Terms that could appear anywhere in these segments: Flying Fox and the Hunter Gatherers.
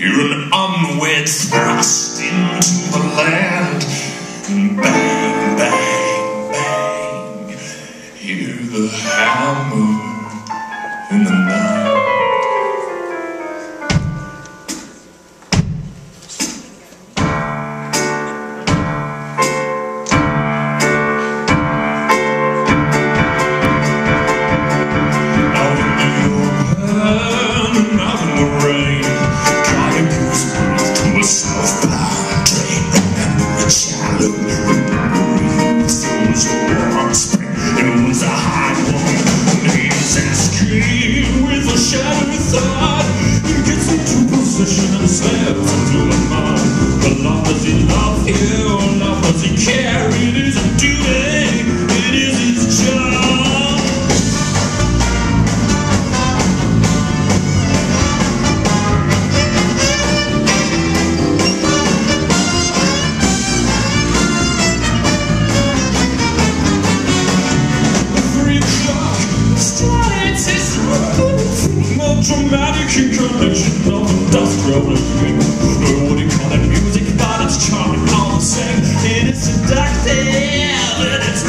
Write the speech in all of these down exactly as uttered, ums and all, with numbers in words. You're an unwed thrust into the land. Bang, bang, bang. Hear the hammer in the night. Out in the open, out in the rain. Southbound train, remember a shallow river, those arms it was a high one. Names asking with a shadowy thought. He gets into position and steps into a mud. The love does he love you, love does he care? It isn't doing, it is his job. Dramatic incarnation of the dust rolling green. I wouldn't call it music, but it's charming all the same. It is seductive, and it's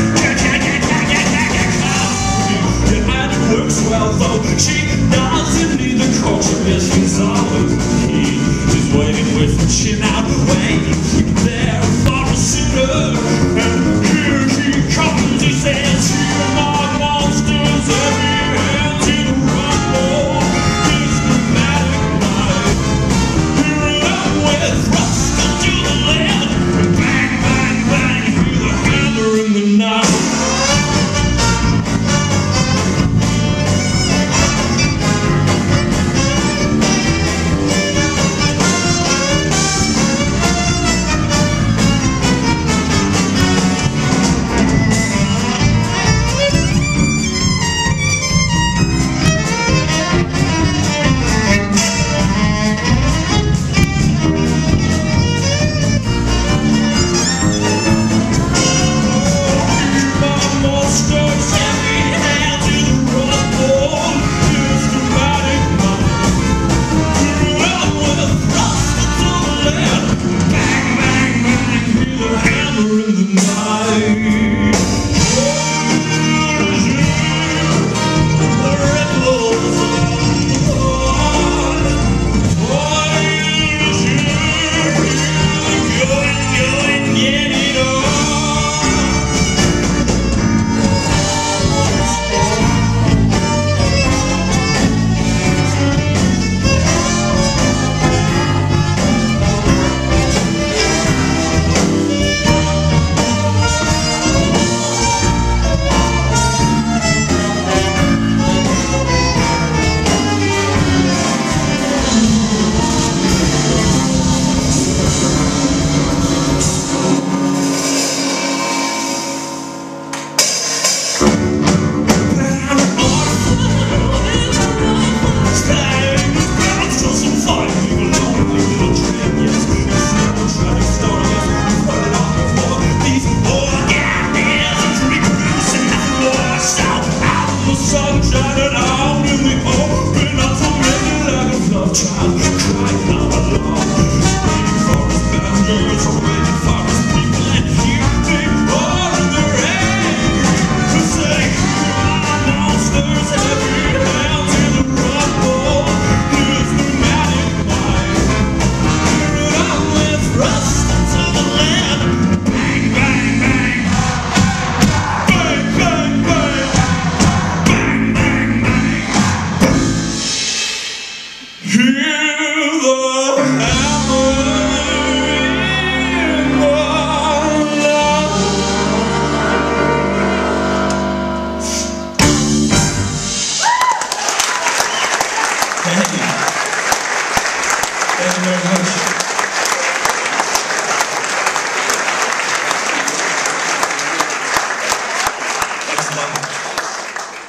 and it works well though. She doesn't need the culture, yes, she's always key. She's waiting with her chin out, waiting there for a suitor. And here she comes, he says, she's among monsters everywhere.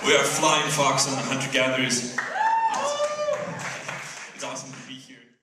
We are Flying Fox and the Hunter Gatherers. It's awesome to be here.